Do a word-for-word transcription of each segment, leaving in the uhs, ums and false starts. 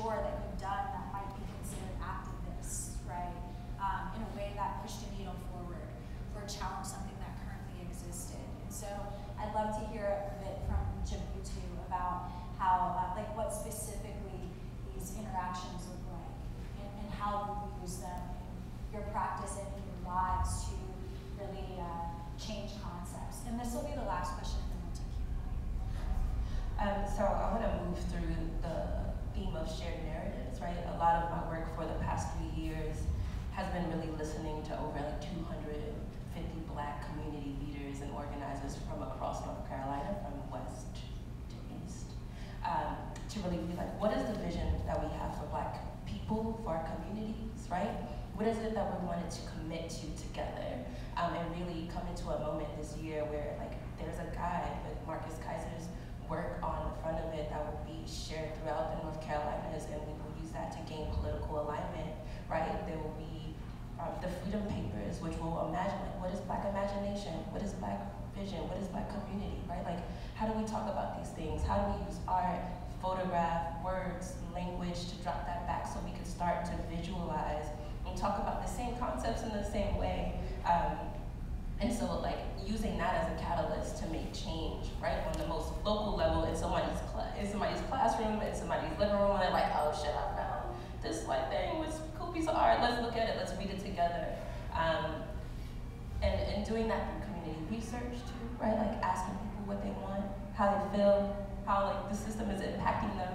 sure that you've done that might be considered activist, right? Um, in a way that pushed a needle forward for a challenge, something that currently existed. And so I'd love to hear a bit from each of you two about how, uh, like what specifically these interactions look like and, and how you use them in your practice and in your lives to really uh, change concepts. And this will be the last question. Um, so I want to move through the theme of shared narratives, right? A lot of my work for the past three years has been really listening to over like two hundred fifty Black community leaders and organizers from across North Carolina, from west to east, um, to really be like, what is the vision that we have for Black people, for our communities, right? What is it that we wanted to commit to together? Um, and really come into a moment this year where like there's a guide with Marcus Kaiser's work on the front of it that will be shared throughout the North Carolinas, and we will use that to gain political alignment, right? There will be um, the Freedom Papers, which will imagine, like, what is Black imagination? What is Black vision? What is Black community, right? Like, how do we talk about these things? How do we use art, photograph, words, language to drop that back so we can start to visualize and talk about the same concepts in the same way? Um, And so, like, using that as a catalyst to make change, right, on the most local level in somebody's in somebody's classroom, in somebody's living room, and like, oh shit, I found this like thing was a cool piece of art. Let's look at it. Let's read it together. Um, and and doing that through community research too, right? Like asking people what they want, how they feel, how like the system is impacting them,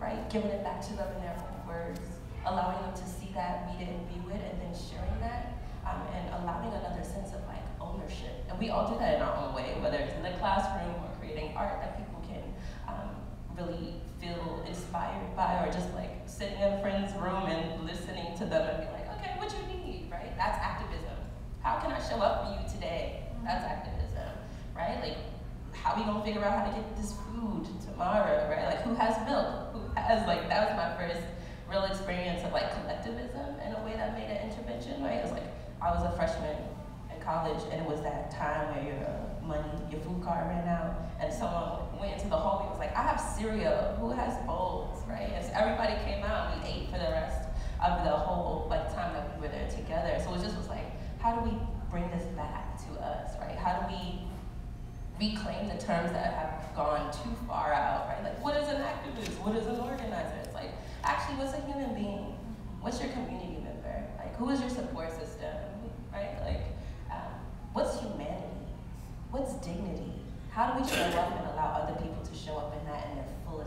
right? Giving it back to them in their own words, allowing them to see that, read it, and view it, and then sharing that, um, and allowing another sense of like ownership. And we all do that in our own way, whether it's in the classroom or creating art that people can um, really feel inspired by, or just like sitting in a friend's room and listening to them and be like, okay, what you need, right? That's activism. How can I show up for you today? That's activism, right? Like, how we gonna figure out how to get this food tomorrow, right? Like, who has milk? Who has, like, that was my first real experience of like collectivism in a way that made an intervention, right? It was like, I was a freshman, college, and it was that time where your money, your food card ran out, and someone went into the hallway and was like, I have cereal, who has bowls, right? And so everybody came out and we ate for the rest of the whole like time that we were there together. So it just was like, how do we bring this back to us, right? How do we reclaim the terms that have gone too far out, right? Like, what is an activist? What is an organizer? It's like, actually, what's a human being? What's your community member? Like, who is your support system, right? Like, what's humanity? What's dignity? How do we show up and allow other people to show up in that in their full